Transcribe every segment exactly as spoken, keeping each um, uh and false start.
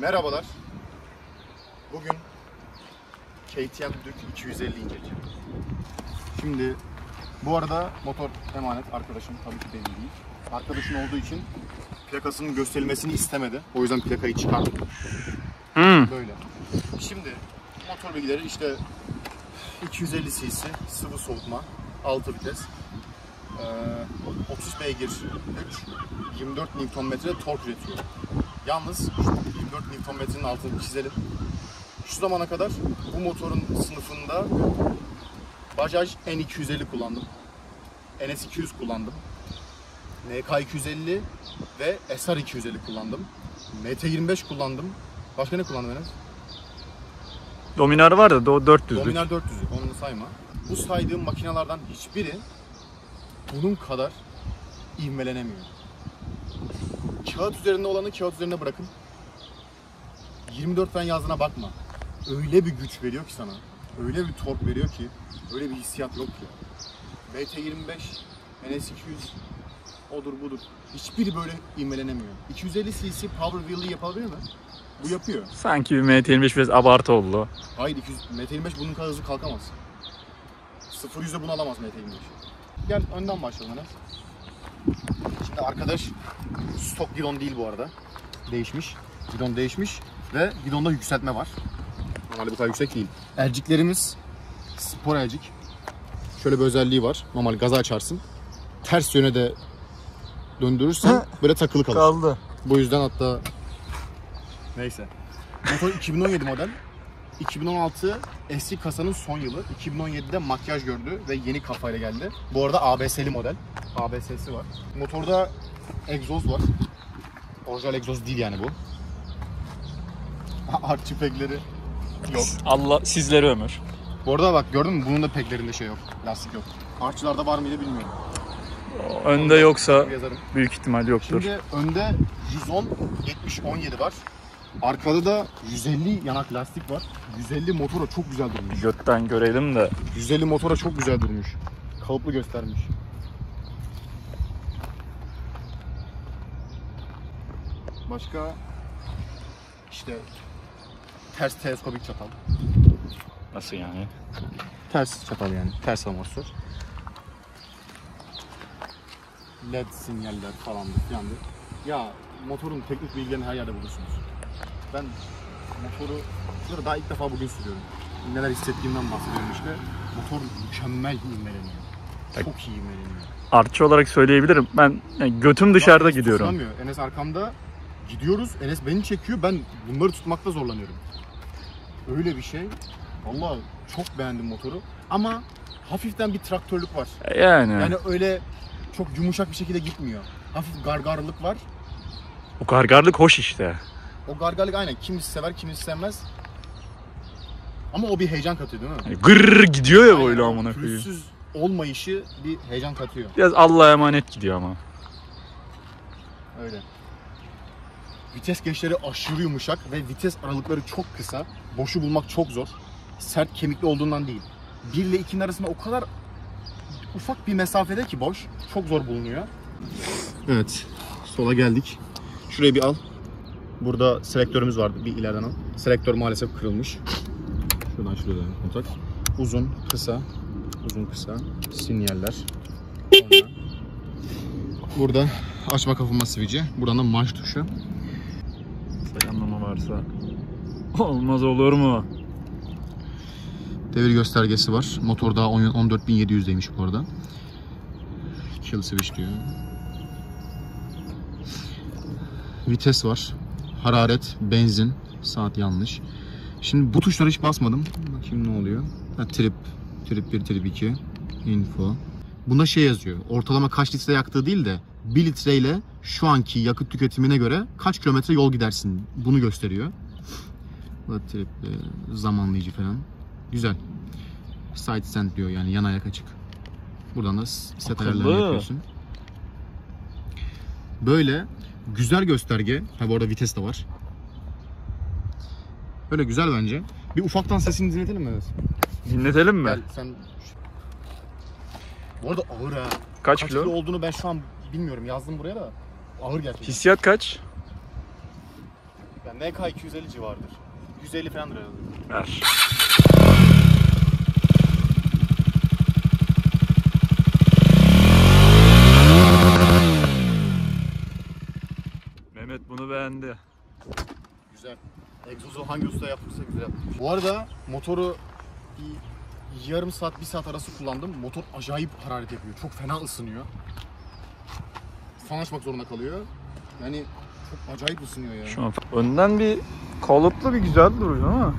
Merhabalar. Bugün K T M Duke iki yüz elli inceleyeceğim. Şimdi bu arada motor emanet arkadaşım, tabii ki benim değil. Arkadaşım olduğu için plakasının gösterilmesini istemedi. O yüzden plakayı çıkardım. Hmm. Böyle. Şimdi motor bilgileri işte iki yüz elli cc sıvı soğutma, altı vites, otuz beygir güç, yirmi dört Nm tork üretiyor. Yalnız yirmi dört Newton metre'nin altını çizelim. Şu zamana kadar bu motorun sınıfında Bajaj N iki yüz elli kullandım. N S iki yüz kullandım. N K iki yüz elli ve S R iki yüz elli kullandım. M T yirmi beş kullandım. Başka ne kullandım Enes? Dominar var da dört yüzlük. Dominar dört yüzlük, onu sayma. Bu saydığım makinelerden hiçbiri bunun kadar ivmelenemiyor. Kağıt üzerinde olanı kağıt üzerine bırakın. yirmi dört fen yazdığına bakma. Öyle bir güç veriyor ki sana. Öyle bir tork veriyor ki. Öyle bir hissiyat yok ki. B T yirmi beş, N S iki yüz, odur budur. Hiçbiri böyle ivmelenemiyor. iki yüz elli cc power wheelie yapabiliyor mu? Bu yapıyor. Sanki bir M T yirmi beş biraz abartı oldu. Hayır, M T yirmi beş bunun kadar hızlı kalkamaz. sıfır yüze bunu alamaz M T yirmi beş. Gel önden başlayalım. Şimdi arkadaş stok gidon değil bu arada. Değişmiş. Gidon değişmiş. Ve gidonda yükseltme var. Normalde bu kadar yüksek değil. Elciklerimiz spor elcik. Şöyle bir özelliği var. Normal gaza açarsın. Ters yöne de döndürürsen böyle takılı kalır. Kaldı. Bu yüzden hatta neyse. Motor iki bin on yedi model. iki bin on altı eski kasanın son yılı. iki bin on yedi'de makyaj gördü ve yeni kafayla geldi. Bu arada A B S'li model. A B S'si var. Motorda egzoz var. Orijinal egzoz değil yani bu. Artçı pekleri yok. Allah sizlere ömür. Bu arada bak gördün mü? Bunun da peklerinde şey yok. Lastik yok. Artçılarda var mıydı bilmiyorum. Önde ondan yoksa büyük ihtimal yoktur. Şimdi önde yüz on yetmiş on yedi var. Arkada da yüz elli yanak lastik var. yüz elli motora çok güzel durmuş. Götten görelim de. yüz elli motora çok güzel durmuş. Kalıplı göstermiş. Başka işte ters teleskopik çatal. Nasıl yani? Ters çatal yani. Ters amortisör. L E D sinyaller falan yandı. Ya motorun teknik bilgilerini her yerde bulursunuz. Ben motoru daha ilk defa bugün sürüyorum. Neler hissettiğimden bahsediyorum işte. Motor mükemmel ivmeleniyor. Çok iyi ivmeleniyor. Artçı olarak söyleyebilirim. Ben yani götüm dışarıda ben gidiyorum. Tutamıyor. Enes arkamda. Gidiyoruz, Enes beni çekiyor, ben bunları tutmakta zorlanıyorum. Öyle bir şey. Vallahi çok beğendim motoru. Ama hafiften bir traktörlük var. Yani. Yani öyle çok yumuşak bir şekilde gitmiyor. Hafif gargarlık var. O gargarlık hoş işte. O gargarlık aynen. Kimisi sever, kimisi sevmez. Ama o bir heyecan katıyor değil mi? Yani gırrrr gidiyor ya aynen, böyle amına koyayım. Pürüzsüz olmayışı bir heyecan katıyor. Biraz Allah'a emanet gidiyor ama. Öyle. Vites geçişleri aşırı yumuşak ve vites aralıkları çok kısa. Boşu bulmak çok zor. Sert kemikli olduğundan değil. bir ile ikinin arasında o kadar ufak bir mesafede ki boş. Çok zor bulunuyor. Evet. Sola geldik. Şurayı bir al. Burada selektörümüz vardı. Bir ileriden al. Selektör maalesef kırılmış. Şuradan şuraya kontak. Uzun, kısa. Uzun, kısa. Sinyaller. Sonra burada açma kapama sivici. Buradan da marş tuşu. Anlama varsa olmaz olur mu? Devir göstergesi var. Motor daha on dört bin yedi yüzdeymiş bu arada. Kill switch diyor. Vites var. Hararet, benzin, saat yanlış. Şimdi bu tuşlara hiç basmadım. Bakayım ne oluyor? Ha, trip, trip bir, trip iki, info. Bunda şey yazıyor. Ortalama kaç litre yaktığı değil de bir litreyle şu anki yakıt tüketimine göre kaç kilometre yol gidersin. Bunu gösteriyor. Zamanlayıcı falan. Güzel. Side stand diyor yani yan ayak açık. Buradan da set ayarlarını yapıyorsun. Böyle güzel gösterge. Ha bu arada vites de var. Böyle güzel bence. Bir ufaktan sesini dinletelim mi? Dinletelim mi? Gel sen... Bu arada ağır ha. Kaç, kaç kilo? kilo olduğunu ben şu an bilmiyorum. Yazdım buraya da. Ağır gerçekten. Hissiyat kaç? Ben Yani N K iki yüz elli civarıdır. yüz elli falan lira. Evet. Mehmet bunu beğendi. Güzel. Egzozu hangi usta yaptıysa güzel yapmış. Bu arada motoru bir yarım saat, bir saat arası kullandım. Motor acayip hararet yapıyor. Çok fena ısınıyor. Fan açmak zorunda kalıyor. Yani çok acayip ısınıyor yani. Şu an önden bir kalıplı bir güzel duruyor ama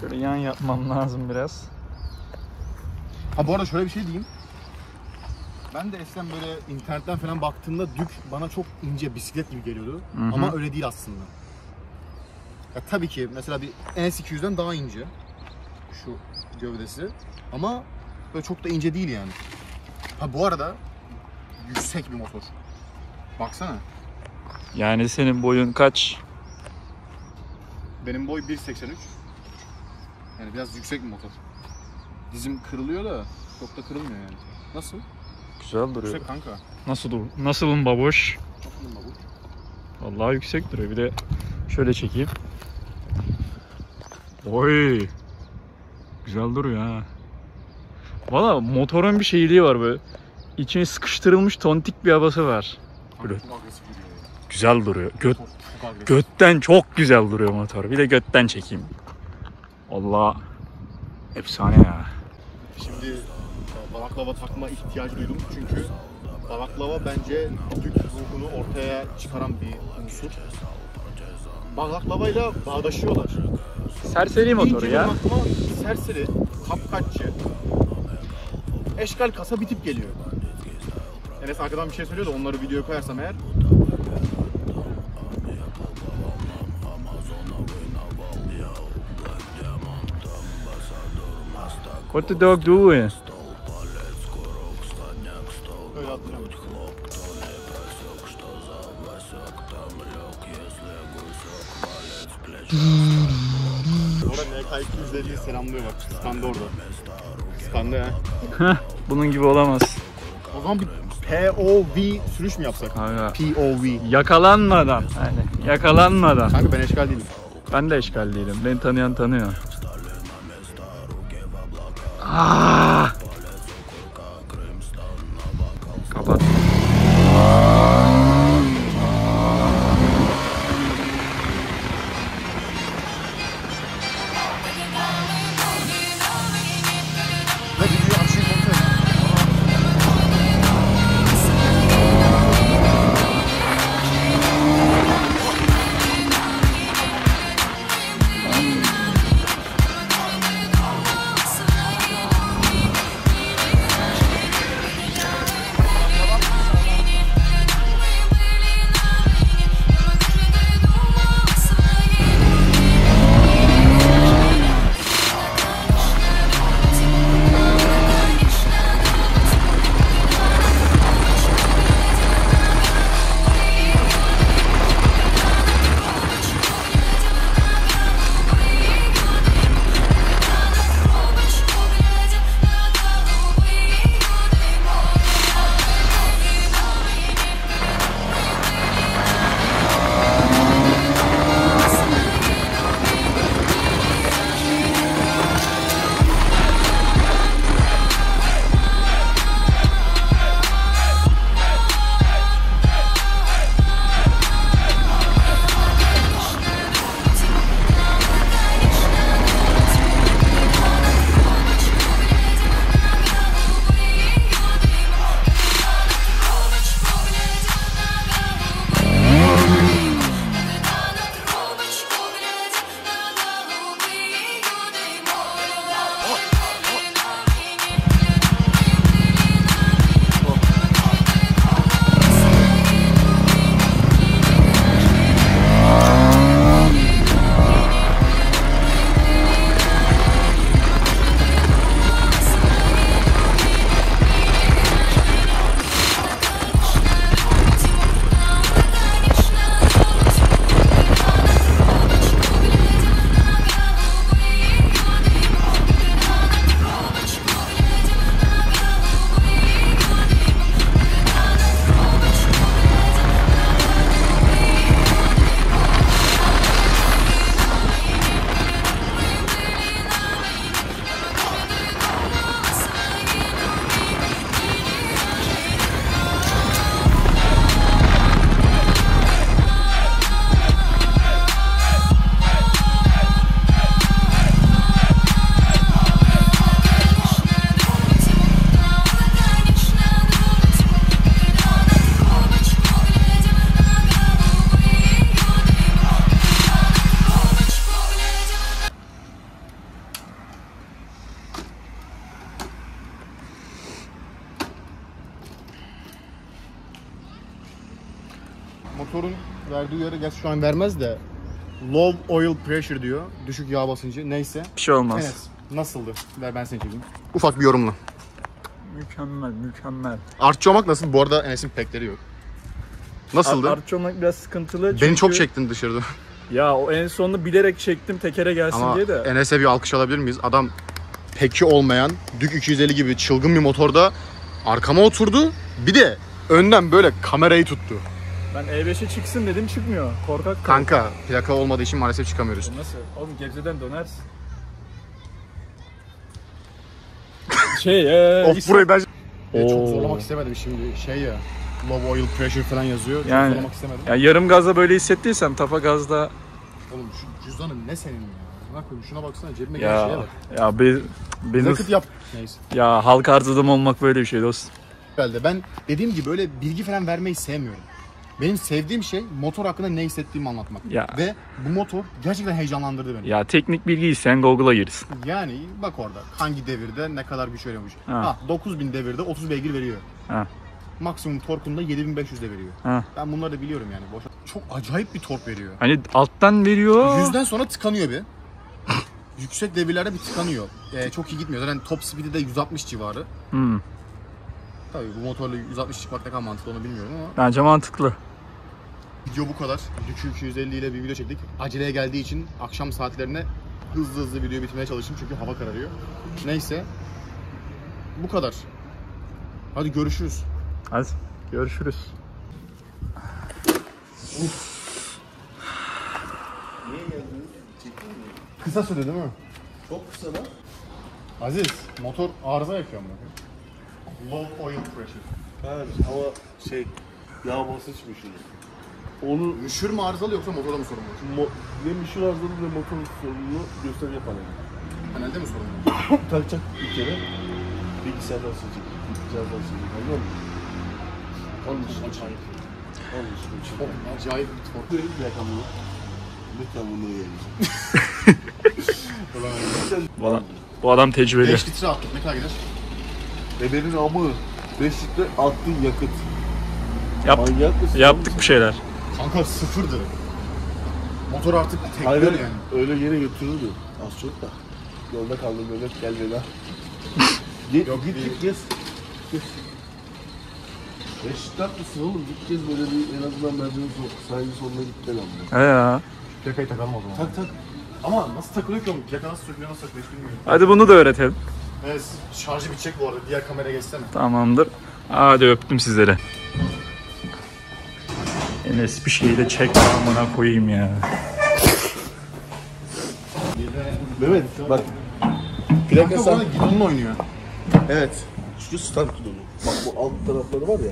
şöyle yan yapmam lazım biraz. Ha bu arada şöyle bir şey diyeyim. Ben de eskiden böyle internetten falan baktığımda Duke bana çok ince bisiklet gibi geliyordu. Hı hı. Ama öyle değil aslında. Ya tabii ki mesela bir N S iki yüzden daha ince şu gövdesi ama böyle çok da ince değil yani. Ha bu arada yüksek bir motor. Baksana. Yani senin boyun kaç? Benim boy bir seksen üç. Yani biraz yüksek bir motor. Dizim kırılıyor da çok da kırılmıyor yani. Nasıl? Güzel duruyor. Yüksek kanka. Nasıl dur? Nasılın baboş? Nasılın baboş? Vallahi yüksek duruyor. Bir de şöyle çekeyim. Oy. Güzel duruyor ha. Valla motorun bir şeyliği var böyle. İçine sıkıştırılmış tontik bir havası var. Böyle. Güzel duruyor. Göt, götten çok güzel duruyor motor. Bir de götten çekeyim. Allah. Efsane ya. Şimdi balaklava takma ihtiyacı duydum çünkü balaklava bence Duke ruhunu ortaya çıkaran bir unsur. Balaklavayla bağdaşıyorlar. Serseri motoru ya. Aklıma serseri, kapkaççı, eşkal kasa bir tip geliyor. Enes arkadan bir şey söylüyor da onları videoya koyarsam eğer. What the dog doing? N K iki yüz elli'yi selamlıyor bak, kıskandı orada. Kıskandı ha. Bunun gibi olamaz. O zaman bir P O V sürüş mü yapsak? Aynen. P O V. Yakalanmadan. Yani yakalanmadan. Kanka ben eşkal değilim. Ben de eşkal değilim. Beni tanıyan tanıyor. Aaaa. Kapat. verdi uyarı. Gerçi şu an vermez de. Low oil pressure diyor. Düşük yağ basıncı. Neyse. Bir şey olmaz. Evet. Nasıldı? Ver ben seni çekeyim. Ufak bir yorumla. Mükemmel, mükemmel. Artçı olmak nasıl? Bu arada Enes'in pekleri yok. Nasıldı? Artçı olmak biraz sıkıntılı. Beni çünkü... çok çektin dışarıda. Ya o en sonunda bilerek çektim tekere gelsin ama diye de. Enes'e bir alkış alabilir miyiz? Adam peki olmayan Duke iki yüz elli gibi çılgın bir motorda arkama oturdu. Bir de önden böyle kamerayı tuttu. Ben E beşe çıksın dedim, çıkmıyor. Korkak kanka. Kanka plaka olmadığı için maalesef çıkamıyoruz. O nasıl? Oğlum Gebze'den dönersin. Şey eee... of burayı ben... E, çok zorlamak istemedim şimdi. Şey ya... Low oil pressure falan yazıyor. Çok yani, zorlamak istemedim. Yani yarım gazda böyle hissettiysen tafa gazda... Oğlum şu cüzdanın ne senin ya? Şuna baksana cebime gelen şeye bak. Ya be, benim... Nakit yap. Neyse. Ya halka arz adam olmak böyle bir şey dostum. Ben dediğim gibi böyle bilgi falan vermeyi sevmiyorum. Benim sevdiğim şey motor hakkında ne hissettiğimi anlatmak. Ya. Ve bu motor gerçekten heyecanlandırdı beni. Ya teknik bilgiyi sen Google'a girsin. Yani bak orada hangi devirde ne kadar güç veriyormuş. Ha. Ha, dokuz bin devirde otuz beygir veriyor. Ha. Maksimum torkunda yedi bin beş yüz de veriyor. Ha. Ben bunları da biliyorum yani. Boşa. Çok acayip bir tork veriyor. Hani alttan veriyor. yüzden sonra tıkanıyor bir. Yüksek devirlerde bir tıkanıyor. Ee, çok iyi gitmiyor. Zaten top speed'i de yüz altmış civarı. Hmm. Tabii bu motorla yüz altmış çıkmak ne kadar mantıklı onu bilmiyorum ama. Bence mantıklı. Video bu kadar. Duke iki yüz elli ile bir video çektik. Aceleye geldiği için akşam saatlerine hızlı hızlı video bitirmeye çalıştım çünkü hava kararıyor. Neyse. Bu kadar. Hadi görüşürüz. Hadi görüşürüz. Uf. Niye geldiniz? Çektin mi? Kısa sürdü değil mi? Çok kısa lan. Aziz, motor arıza yakıyor mu? Low oil pressure. Evet, hava şey yağ basınçmış. Onu müşür mü arızalı yoksa motorda mı sorun var? Mo ne müşür arızalı ne motorun sorununu gösteri yapar yani. Panelde mi sorun var? Takacak bir kere. Bilgisayardan sıcak. Bilgisayardan sıcak. Anlıyor musun? Onun için acayip. Onun için acayip. Acayip bir torku. Bırakam bunu. Lütfen bunu yiyelim. Ulan bu adam tecrübeli. beş litre attık. Ne kadar gider? Beberin amı. beş litre attığın yakıt. Yaptık, yaptık bir şeyler. Kanka sıfırdı. Motor artık tekrar yani. Öyle yere götürüldü. Az çok da. Yolda kaldım böyle gelmedi daha. Git yok, git git gez. Eşit haklısın oğlum git gez böyle bir en azından merdiven sahilin sonuna gitmeden aldım. He ya. Plakayı takalım o zaman. Tak tak. Ama nasıl takılıyor ki oğlum? Plaka nasıl sökülüyor nasıl sökülüyor hiç bilmiyorum. Hadi bunu da öğretelim. Evet şarjı bitecek bu arada diğer kameraya geçsene. Tamamdır. Hadi öptüm sizlere. Enes bir şeyle çek amına koyayım ya. Mehmet bak. Plaka sana gidonla oynuyor. Evet. Şu stand gidonu. Bak bu alt tarafları var ya.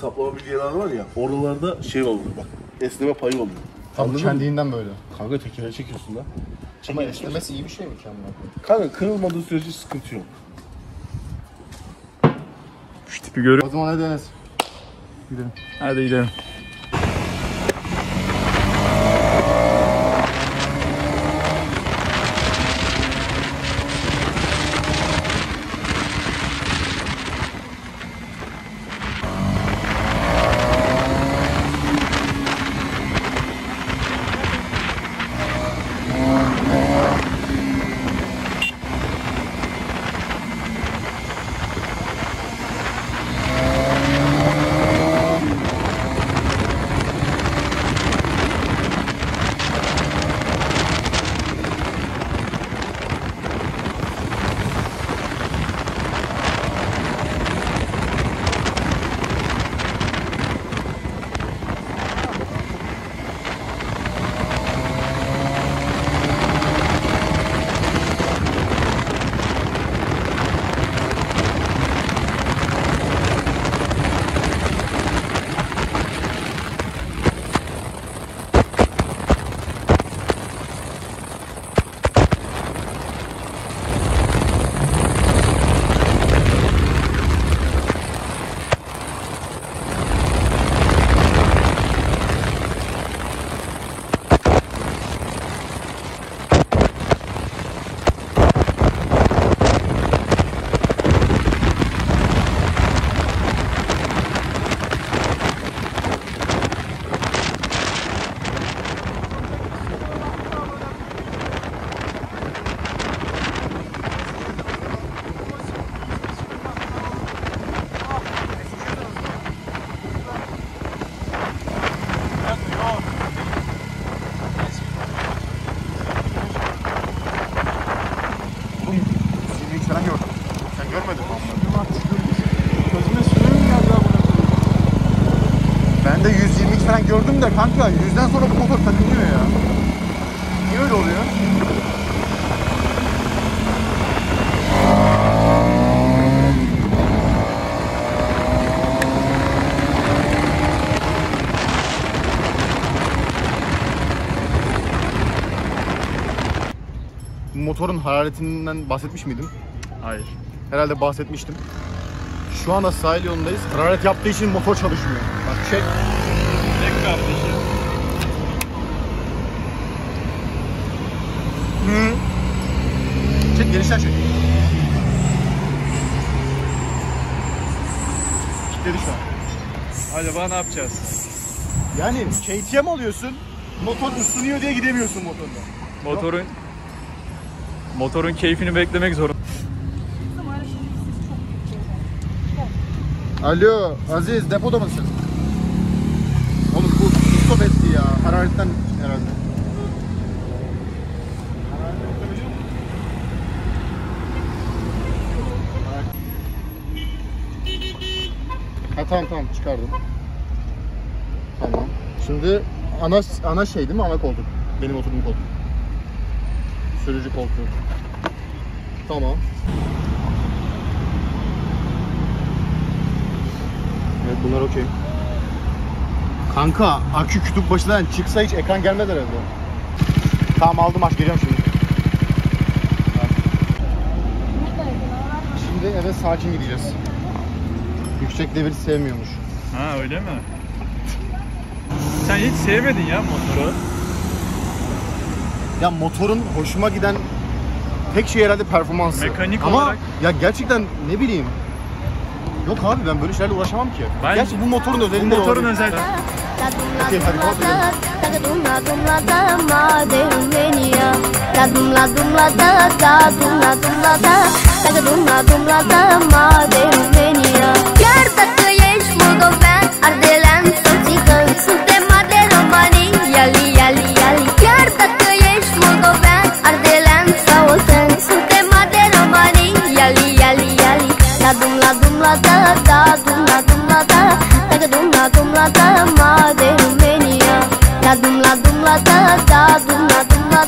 Saplama bilgileri var ya. Oralarda şey oluyor bak. Esneme payı oluyor. Tam kendinden böyle. Kanka tekere çekiyorsun lan. Ama esnemesi iyi bir şey mi ki amına? Kanka kırılmadığı sürece sıkıntı yok. Şu tipi görüyorum. O zaman hadi Enes. Gidelim. Hadi gidelim. kanka yüzden sonra bu motor takılıyor ya. Niye öyle oluyor? Motorun hararetinden bahsetmiş miydim? Hayır. Herhalde bahsetmiştim. Şu anda sahil yolundayız. Hararet yaptığı için motor çalışmıyor. Bak çek. Çek yaptığı için. Hı. Çek, genişten çek. Kilitledi şu an. Acaba ne yapacağız? Yani K T M alıyorsun, motor ısınıyor diye gidemiyorsun motorda. Motorun... Yok. Motorun keyfini beklemek zorunda. Alo Aziz, depoda mısın? Oğlum bu stop etti ya. Hararetten herhalde. Ha tamam tamam, çıkardım. Tamam. Şimdi ana ana şey değil mi? Ana koltuk. Benim oturduğum koltuk. Sürücü koltuğu. Tamam. Evet, bunlar okey. Kanka akü kütüp başından çıksa hiç ekran gelmez herhalde. Tamam aldım, aç geleceğim şimdi. Şimdi eve sakin gideceğiz. Yüksek devir sevmiyormuş. Ha öyle mi? Sen hiç sevmedin ya motoru. Ya motorun hoşuma giden tek şey herhalde performansı. Mekanik ama olarak... ya gerçekten ne bileyim. Yok abi ben böyle şeylerle uğraşamam ki. Ben... Gerçi bu motorun özelinde. Bu motorun özelinde. Okey hadi kalk. La dumla dumla da da dumla dumla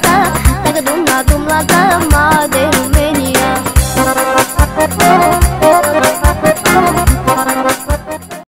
da, la dumla dumla da.